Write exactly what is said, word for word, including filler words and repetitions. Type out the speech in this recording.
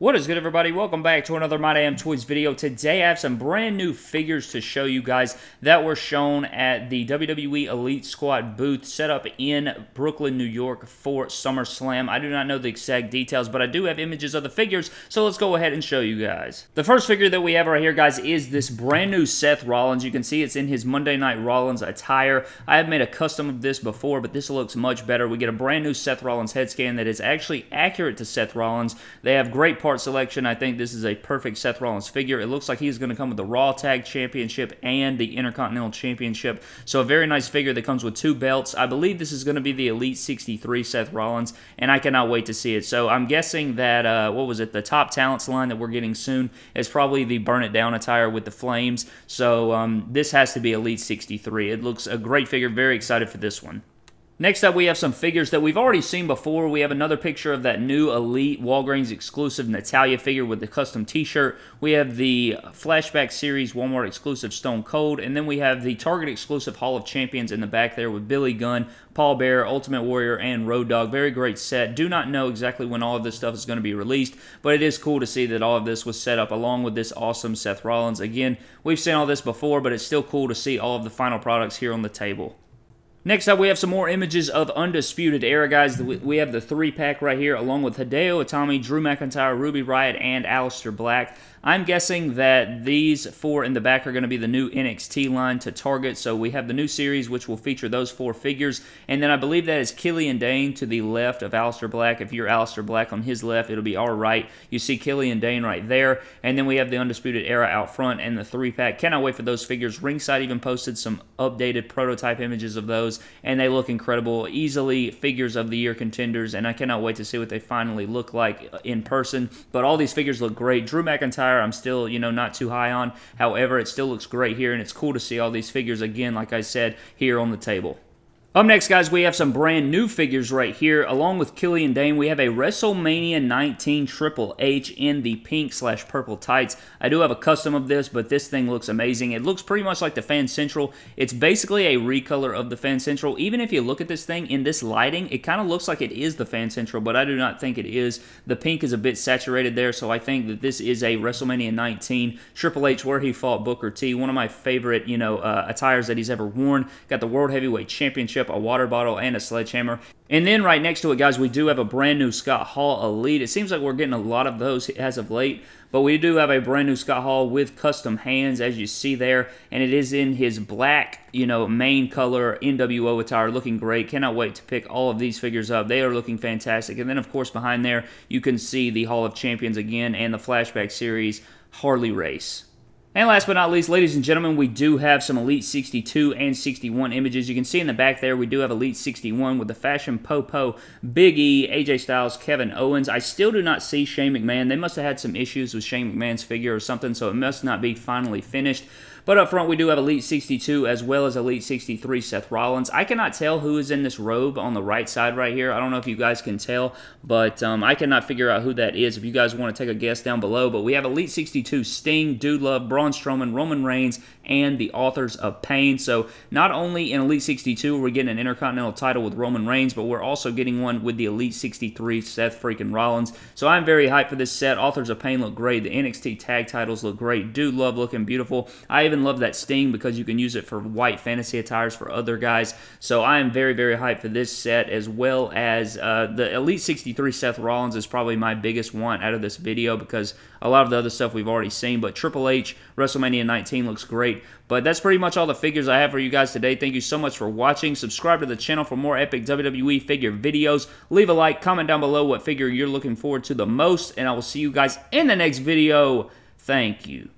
What is good, everybody? Welcome back to another My Damn Toys video. Today I have some brand new figures to show you guys that were shown at the W W E Elite Squad booth set up in Brooklyn, New York for SummerSlam. I do not know the exact details, but I do have images of the figures, so let's go ahead and show you guys. The first figure that we have right here, guys, is this brand new Seth Rollins. You can see it's in his Monday Night Rollins attire. I have made a custom of this before, but this looks much better. We get a brand new Seth Rollins head scan that is actually accurate to Seth Rollins. They have great part selection. I think this is a perfect Seth Rollins figure. It looks like he's going to come with the Raw Tag Championship and the Intercontinental Championship. So a very nice figure that comes with two belts. I believe this is going to be the Elite sixty-three Seth Rollins, and I cannot wait to see it. So I'm guessing that, uh, what was it, the top talents line that we're getting soon is probably the Burn It Down attire with the flames. So um, this has to be Elite sixty-three. It looks a great figure. Very excited for this one. Next up, we have some figures that we've already seen before. We have another picture of that new Elite Walgreens exclusive Natalya figure with the custom t-shirt. We have the Flashback Series Walmart exclusive Stone Cold. And then we have the Target exclusive Hall of Champions in the back there with Billy Gunn, Paul Bearer, Ultimate Warrior, and Road Dogg. Very great set. Do not know exactly when all of this stuff is going to be released, but it is cool to see that all of this was set up along with this awesome Seth Rollins. Again, we've seen all this before, but it's still cool to see all of the final products here on the table. Next up, we have some more images of Undisputed Era, guys. We have the three-pack right here, along with Hideo Itami, Drew McIntyre, Ruby Riott, and Aleister Black. I'm guessing that these four in the back are going to be the new N X T line to Target. So we have the new series, which will feature those four figures. And then I believe that is Killian Dane to the left of Aleister Black. If you're Aleister Black on his left, it'll be our right. You see Killian Dane right there. And then we have the Undisputed Era out front and the three-pack. Cannot wait for those figures. Ringside even posted some updated prototype images of those, and they look incredible. Easily figures of the year contenders, and I cannot wait to see what they finally look like in person. But all these figures look great. Drew McIntyre, I'm still, you know, not too high on. However, it still looks great here, and it's cool to see all these figures again, like I said, here on the table. Up next, guys, we have some brand new figures right here. Along with Killian Dane, we have a WrestleMania nineteen Triple H in the pink slash purple tights. I do have a custom of this, but this thing looks amazing. It looks pretty much like the Fan Central. It's basically a recolor of the Fan Central. Even if you look at this thing in this lighting, it kind of looks like it is the Fan Central, but I do not think it is. The pink is a bit saturated there, so I think that this is a WrestleMania nineteen Triple H where he fought Booker T. One of my favorite, you know, uh, attires that he's ever worn. Got the World Heavyweight Championship, a water bottle, and a sledgehammer. And then right next to it, guys, we do have a brand new Scott Hall Elite. It seems like we're getting a lot of those as of late, but we do have a brand new Scott Hall with custom hands, as you see there, and it is in his black, you know, main color N W O attire, looking great. Cannot wait to pick all of these figures up. They are looking fantastic. And then, of course, behind there, you can see the Hall of Champions again and the Flashback Series Harley Race. And last but not least, ladies and gentlemen, we do have some Elite sixty-two and sixty-one images. You can see in the back there, we do have Elite sixty-one with the Fashion Popo, Big E, A J Styles, Kevin Owens. I still do not see Shane McMahon. They must have had some issues with Shane McMahon's figure or something, so it must not be finally finished. But up front, we do have Elite sixty-two as well as Elite sixty-three Seth Rollins. I cannot tell who is in this robe on the right side right here. I don't know if you guys can tell, but um, I cannot figure out who that is. If you guys want to take a guess down below, but we have Elite sixty-two, Sting, Dude Love, Braun Strowman, Roman Reigns, and the Authors of Pain. So not only in Elite sixty-two, we're getting an Intercontinental title with Roman Reigns, but we're also getting one with the Elite sixty-three Seth freaking Rollins. So I'm very hyped for this set. Authors of Pain look great. The N X T tag titles look great. Dude Love looking beautiful. I even love that Sting because you can use it for white fantasy attires for other guys. So I am very, very hyped for this set, as well as uh, the Elite sixty-three Seth Rollins is probably my biggest one out of this video because a lot of the other stuff we've already seen. But Triple H WrestleMania nineteen looks great. But that's pretty much all the figures I have for you guys today. Thank you so much for watching. Subscribe to the channel for more epic W W E figure videos. Leave a like, comment down below what figure you're looking forward to the most, and I will see you guys in the next video. Thank you.